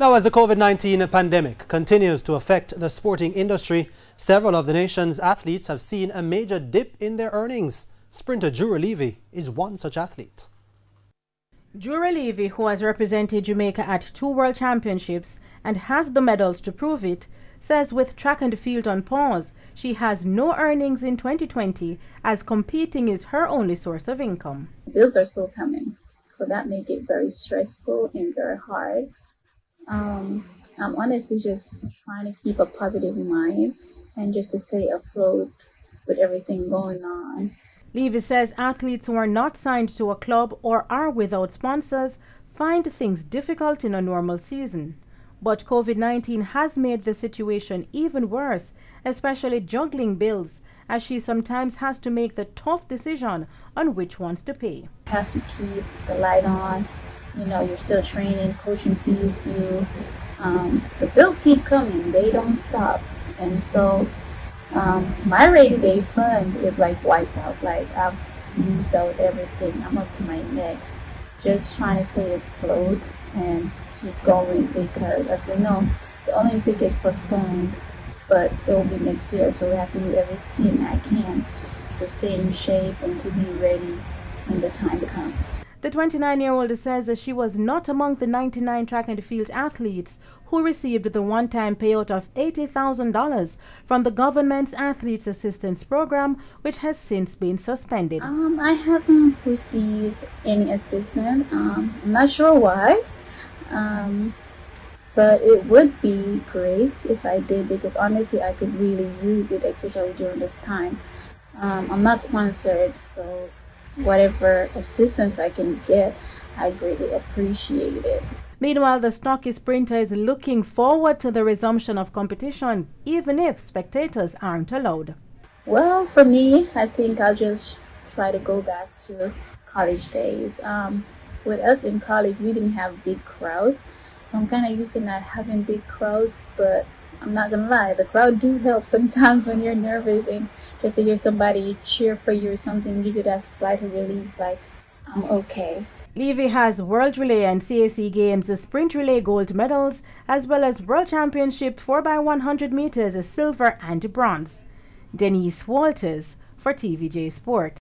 Now, as the COVID-19 pandemic continues to affect the sporting industry, several of the nation's athletes have seen a major dip in their earnings. Sprinter Jura Levy is one such athlete. Jura Levy, who has represented Jamaica at 2 World Championships and has the medals to prove it, says with track and field on pause, she has no earnings in 2020 as competing is her only source of income. Bills are still coming, so that makes it very stressful and very hard. I'm honestly just trying to keep a positive mind and just to stay afloat with everything going on. Levy says athletes who are not signed to a club or are without sponsors find things difficult in a normal season. But COVID-19 has made the situation even worse, especially juggling bills, as she sometimes has to make the tough decision on which ones to pay. You have to keep the light on. You know, you're still training, coaching fees due. The bills keep coming, they don't stop. And so my rainy-day fund is like wiped out. Like, I've used out everything. I'm up to my neck, just trying to stay afloat and keep going, because as we know, the Olympic is postponed, but it will be next year. So we have to do everything I can to stay in shape and to be ready when the time comes. The 29-year-old says that she was not among the 99 track and field athletes who received the one-time payout of $80,000 from the government's Athletes Assistance Program, which has since been suspended. I haven't received any assistance. I'm not sure why, but it would be great if I did, because honestly I could really use it, especially during this time. I'm not sponsored, so whatever assistance I can get, I greatly appreciate it. Meanwhile, the stocky sprinter is looking forward to the resumption of competition, even if spectators aren't allowed. Well, for me, I think I'll just try to go back to college days. With us in college, we didn't have big crowds, so I'm kind of used to not having big crowds, but I'm not gonna lie, the crowd do help sometimes when you're nervous, and just to hear somebody cheer for you or something, give you that slight relief, like, I'm okay. Levy has World Relay and CAC Games, the Sprint Relay gold medals, as well as World Championship 4x100 meters, silver and bronze. Denise Walters for TVJ Sport.